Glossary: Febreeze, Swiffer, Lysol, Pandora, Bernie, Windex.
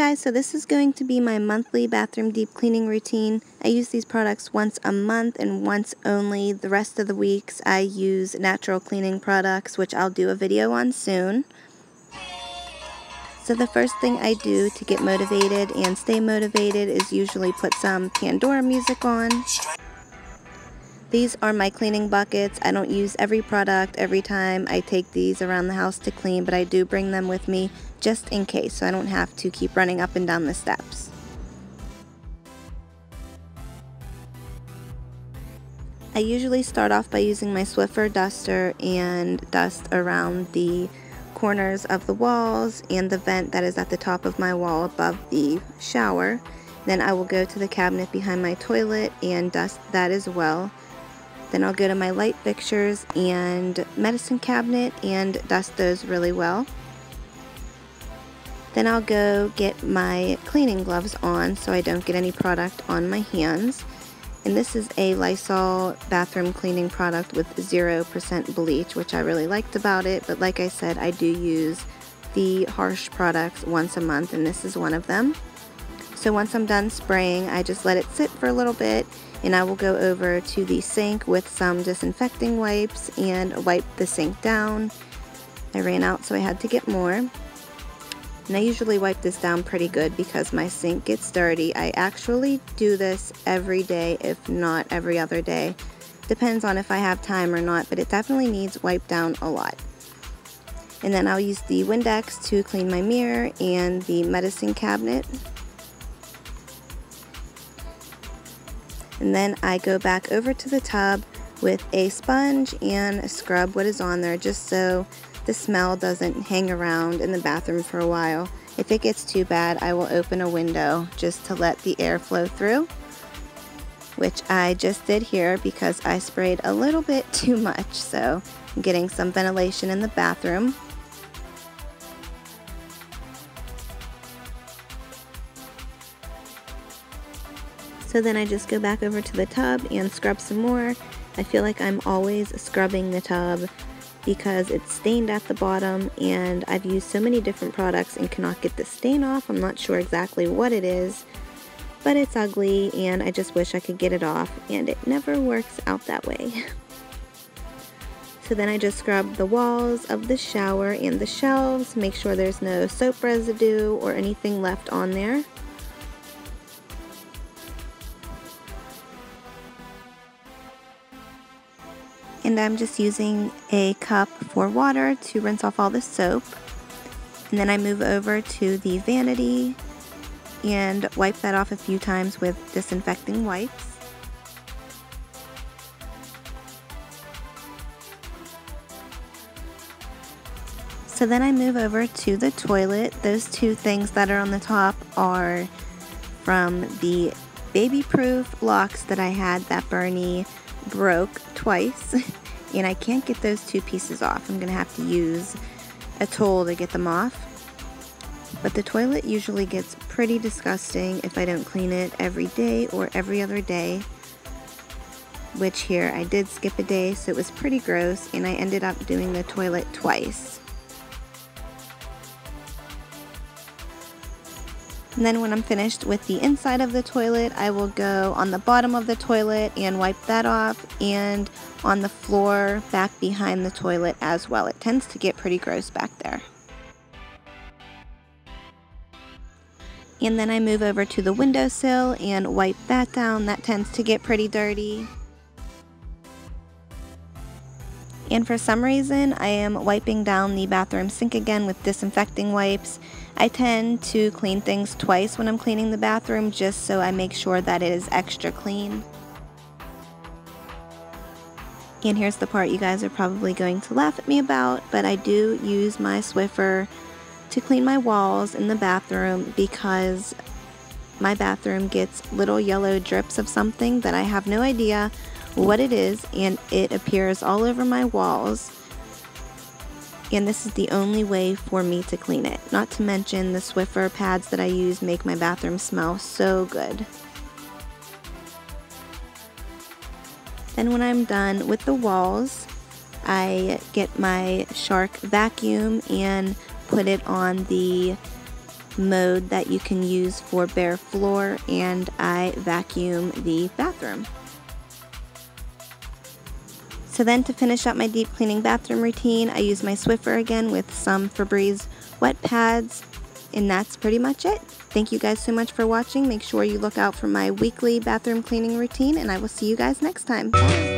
guys, so this is going to be my monthly bathroom deep cleaning routine. I use these products once a month and once only. The rest of the weeks I use natural cleaning products, which I'll do a video on soon. So the first thing I do to get motivated and stay motivated is usually put some Pandora music on. These are my cleaning buckets. I don't use every product every time I take these around the house to clean, but I do bring them with me just in case, so I don't have to keep running up and down the steps. I usually start off by using my Swiffer duster and dust around the corners of the walls and the vent that is at the top of my wall above the shower. Then I will go to the cabinet behind my toilet and dust that as well. Then I'll go to my light fixtures and medicine cabinet and dust those really well. Then I'll go get my cleaning gloves on so I don't get any product on my hands. And this is a Lysol bathroom cleaning product with 0% bleach, which I really liked about it. But like I said, I do use the harsh products once a month, and this is one of them. So once I'm done spraying, I just let it sit for a little bit. And I will go over to the sink with some disinfecting wipes and wipe the sink down. I ran out, so I had to get more. And I usually wipe this down pretty good because my sink gets dirty. I actually do this every day, if not every other day. Depends on if I have time or not, but it definitely needs wiped down a lot. And then I'll use the Windex to clean my mirror and the medicine cabinet. And then I go back over to the tub with a sponge and scrub what is on there just so the smell doesn't hang around in the bathroom for a while. If it gets too bad, I will open a window just to let the air flow through, which I just did here because I sprayed a little bit too much, so I'm getting some ventilation in the bathroom. So then I just go back over to the tub and scrub some more. I feel like I'm always scrubbing the tub because it's stained at the bottom, and I've used so many different products and cannot get the stain off. I'm not sure exactly what it is, but it's ugly and I just wish I could get it off, and it never works out that way. So then I just scrub the walls of the shower and the shelves, make sure there's no soap residue or anything left on there. And I'm just using a cup for water to rinse off all the soap. And then I move over to the vanity and wipe that off a few times with disinfecting wipes. So then I move over to the toilet. Those two things that are on the top are from the baby proof locks that I had that Bernie broke twice, and I can't get those two pieces off. I'm gonna have to use a tool to get them off. But the toilet usually gets pretty disgusting if I don't clean it every day or every other day, which here I did skip a day, so it was pretty gross, and I ended up doing the toilet twice. And then when I'm finished with the inside of the toilet, I will go on the bottom of the toilet and wipe that off, and on the floor back behind the toilet as well. It tends to get pretty gross back there. And then I move over to the windowsill and wipe that down. That tends to get pretty dirty. And for some reason, I am wiping down the bathroom sink again with disinfecting wipes. I tend to clean things twice when I'm cleaning the bathroom just so I make sure that it is extra clean. And here's the part you guys are probably going to laugh at me about, but I do use my Swiffer to clean my walls in the bathroom because my bathroom gets little yellow drips of something that I have no idea what it is, and it appears all over my walls, and this is the only way for me to clean it. Not to mention the Swiffer pads that I use make my bathroom smell so good. Then when I'm done with the walls, I get my Shark vacuum and put it on the mode that you can use for bare floor, and I vacuum the bathroom. So then to finish up my deep cleaning bathroom routine, I use my Swiffer again with some Febreeze wet pads, and that's pretty much it. Thank you guys so much for watching. Make sure you look out for my weekly bathroom cleaning routine, and I will see you guys next time. Bye.